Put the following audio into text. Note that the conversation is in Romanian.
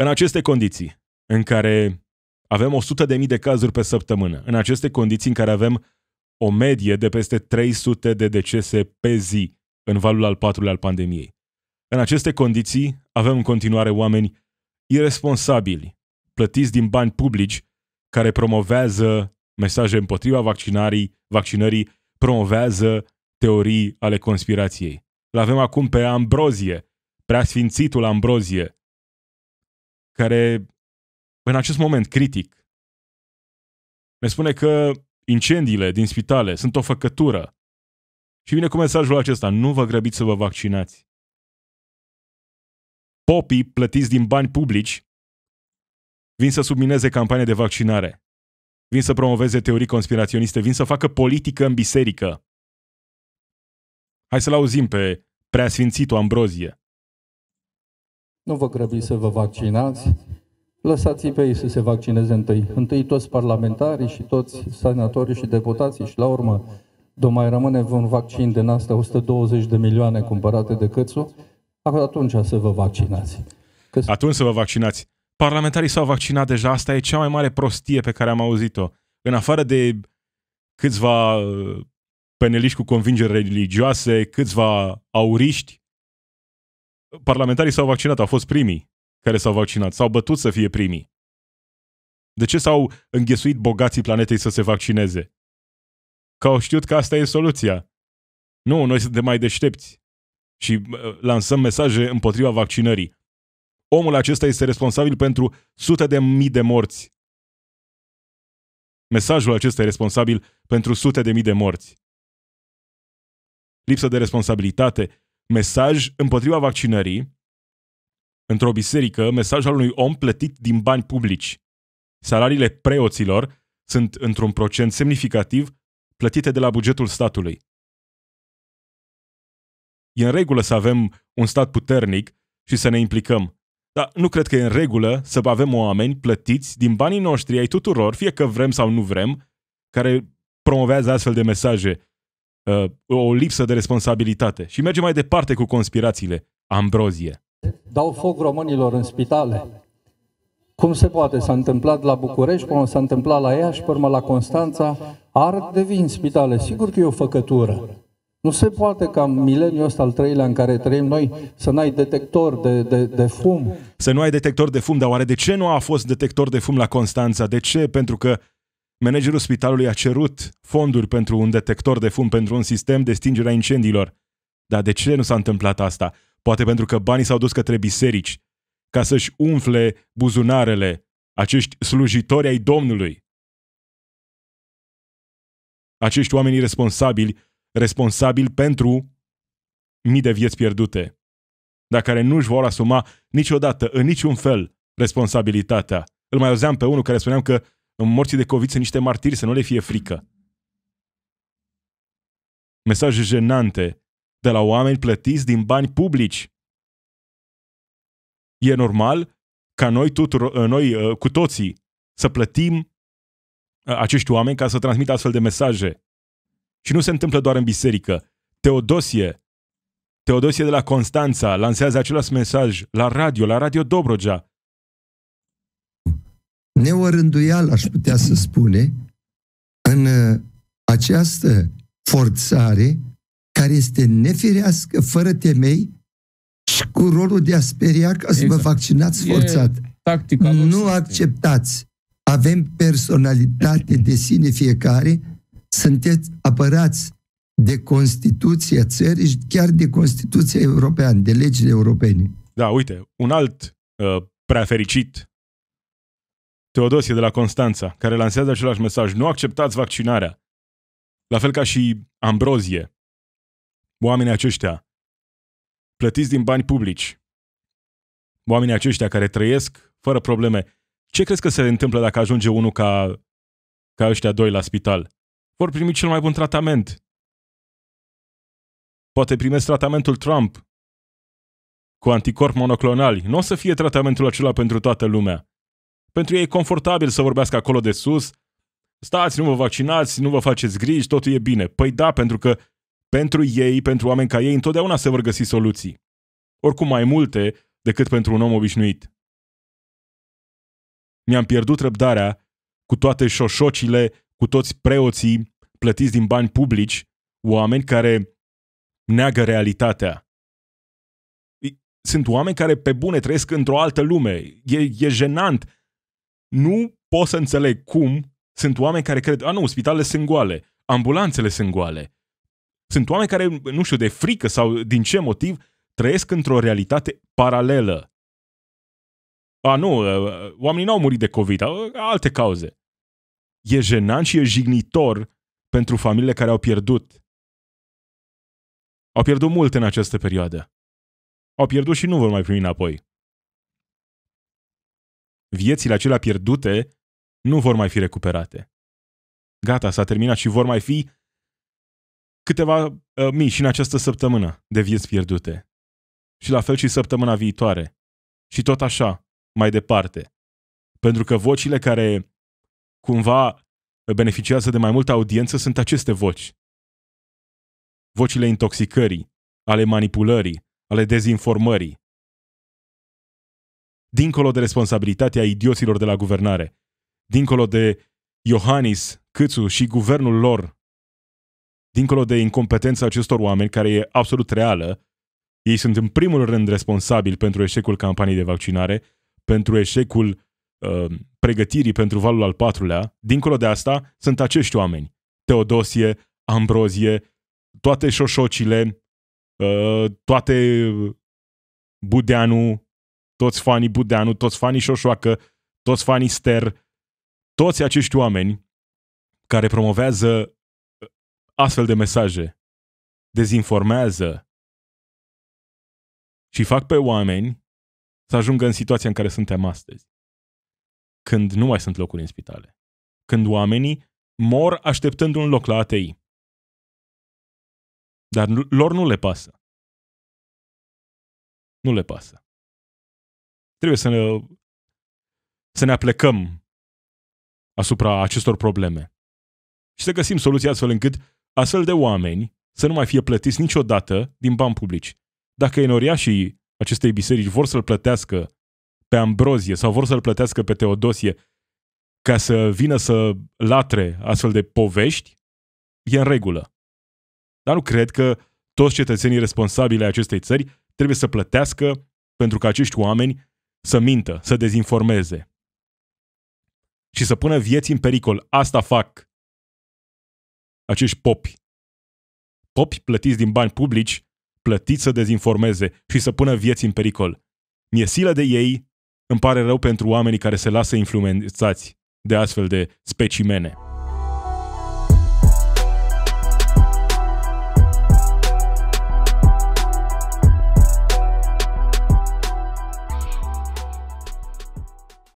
În aceste condiții în care avem 100.000 de cazuri pe săptămână, în aceste condiții în care avem o medie de peste 300 de decese pe zi în valul al patrulea al pandemiei, în aceste condiții avem în continuare oameni irresponsabili, plătiți din bani publici, care promovează mesaje împotriva vaccinării, promovează teorii ale conspirației. L-avem acum pe Ambrozie, preasfințitul Ambrozie, care în acest moment critic ne spune că incendiile din spitale sunt o făcătură și vine cu mesajul acesta: nu vă grăbiți să vă vaccinați. Popii plătiți din bani publici vin să submineze campania de vaccinare, vin să promoveze teorii conspiraționiste, vin să facă politică în biserică. Hai să-l auzim pe preasfințitul Ambrozie. Nu vă grăbiți să vă vaccinați, lăsați-i pe ei să se vaccineze întâi. Întâi toți parlamentarii și toți senatorii și deputații și la urmă mai rămâne un vaccin din astea 120 de milioane cumpărate de Câțu, atunci să vă vaccinați. Atunci să vă vaccinați. Parlamentarii s-au vaccinat deja, asta e cea mai mare prostie pe care am auzit-o. În afară de câțiva peneliști cu convingeri religioase, câțiva auriști, parlamentarii s-au vaccinat, au fost primii care s-au vaccinat, s-au bătut să fie primii. De ce s-au înghesuit bogații planetei să se vaccineze? Că au știut că asta e soluția. Nu, noi suntem mai deștepți și lansăm mesaje împotriva vaccinării. Omul acesta este responsabil pentru sute de mii de morți. Mesajul acesta e responsabil pentru sute de mii de morți. Lipsă de responsabilitate, mesaj împotriva vaccinării, într-o biserică, mesaj al unui om plătit din bani publici. Salariile preoților sunt, într-un procent semnificativ, plătite de la bugetul statului. E în regulă să avem un stat puternic și să ne implicăm. Dar nu cred că e în regulă să avem oameni plătiți din banii noștri, ai tuturor, fie că vrem sau nu vrem, care promovează astfel de mesaje. O lipsă de responsabilitate. Și merge mai departe cu conspirațiile. Ambrozie. Dau foc românilor în spitale. Cum se poate? S-a întâmplat la București, până s-a întâmplat la Iași, până la Constanța. Ard de vin spitale. Sigur că e o făcătură. Nu se poate ca mileniul ăsta al treilea în care trăim noi să n-ai detector de fum. Să nu ai detector de fum, dar oare de ce nu a fost detector de fum la Constanța? De ce? Pentru că managerul spitalului a cerut fonduri pentru un detector de fum, pentru un sistem de stingere a incendiilor. Dar de ce nu s-a întâmplat asta? Poate pentru că banii s-au dus către biserici, ca să-și umfle buzunarele acești slujitori ai Domnului. Acești oameni responsabili pentru mii de vieți pierdute, dar care nu își vor asuma niciodată, în niciun fel, responsabilitatea. Îl mai auzeam pe unul care spuneam că în morții de COVID sunt niște martiri, să nu le fie frică. Mesaje jenante de la oameni plătiți din bani publici. E normal ca noi cu toții să plătim acești oameni ca să transmită astfel de mesaje. Și nu se întâmplă doar în biserică. Teodosie de la Constanța lansează același mesaj la Radio Dobrogea. Neorânduială, aș putea să spune, în această forțare care este nefirească, fără temei și cu rolul de a speria ca să vă vaccinați forțat. Nu acceptați. Avem personalitate de sine fiecare. Sunteți apărați de Constituția țării și chiar de Constituția europeană, de legile europene. Da, uite, un alt prea fericit, Teodosie de la Constanța, care lansează același mesaj: nu acceptați vaccinarea. La fel ca și Ambrozie. Oamenii aceștia plătiți din bani publici, oamenii aceștia care trăiesc fără probleme. Ce crezi că se întâmplă dacă ajunge unul ca ăștia doi la spital? Vor primi cel mai bun tratament. Poate primesc tratamentul Trump cu anticorpi monoclonali. Nu o să fie tratamentul acela pentru toată lumea. Pentru ei e confortabil să vorbească acolo de sus: stați, nu vă vaccinați, nu vă faceți griji, totul e bine. Păi da, pentru că pentru ei, pentru oameni ca ei, întotdeauna se vor găsi soluții. Oricum mai multe decât pentru un om obișnuit. Mi-am pierdut răbdarea cu toate șoșocile, cu toți preoții plătiți din bani publici, oameni care neagă realitatea. Sunt oameni care pe bune trăiesc într-o altă lume. E jenant. Nu pot să înțeleg cum sunt oameni care cred, nu, spitalele sunt goale, ambulanțele sunt goale. Sunt oameni care, nu știu, de frică sau din ce motiv, trăiesc într-o realitate paralelă. Nu, oamenii n-au murit de COVID, alte cauze. E jenant și e jignitor pentru familiile care au pierdut. Au pierdut mult în această perioadă. Au pierdut și nu vor mai primi înapoi. Viețile acelea pierdute nu vor mai fi recuperate. Gata, s-a terminat și vor mai fi câteva mii și în această săptămână de vieți pierdute. Și la fel și săptămâna viitoare. Și tot așa, mai departe. Pentru că vocile care cumva beneficiază de mai multă audiență sunt aceste voci. Vocile intoxicării, ale manipulării, ale dezinformării. Dincolo de responsabilitatea idioților de la guvernare, dincolo de Iohannis, Câțu și guvernul lor, dincolo de incompetența acestor oameni, care e absolut reală, ei sunt în primul rând responsabili pentru eșecul campaniei de vaccinare, pentru eșecul pregătirii pentru valul al patrulea. Dincolo de asta, sunt acești oameni. Teodosie, Ambrozie, toate șoșocile, toate Budeanu, toți fanii Budeanu, toți fanii Șoșoacă, toți fanii Ster, toți acești oameni care promovează astfel de mesaje, dezinformează și fac pe oameni să ajungă în situația în care suntem astăzi, când nu mai sunt locuri în spitale, când oamenii mor așteptând un loc la ATI. Dar lor nu le pasă. Nu le pasă. Trebuie să ne aplecăm asupra acestor probleme și să găsim soluții astfel încât astfel de oameni să nu mai fie plătiți niciodată din bani publici. Dacă enoriașii acestei biserici vor să-l plătească pe Ambrozie sau vor să-l plătească pe Teodosie ca să vină să latre astfel de povești, e în regulă. Dar nu cred că toți cetățenii responsabili ai acestei țări trebuie să plătească pentru că acești oameni să mintă, să dezinformeze și să pună vieți în pericol. Asta fac acești popi. Popi plătiți din bani publici, plătiți să dezinformeze și să pună vieți în pericol. Mi-e silă de ei, îmi pare rău pentru oamenii care se lasă influențați de astfel de specimene.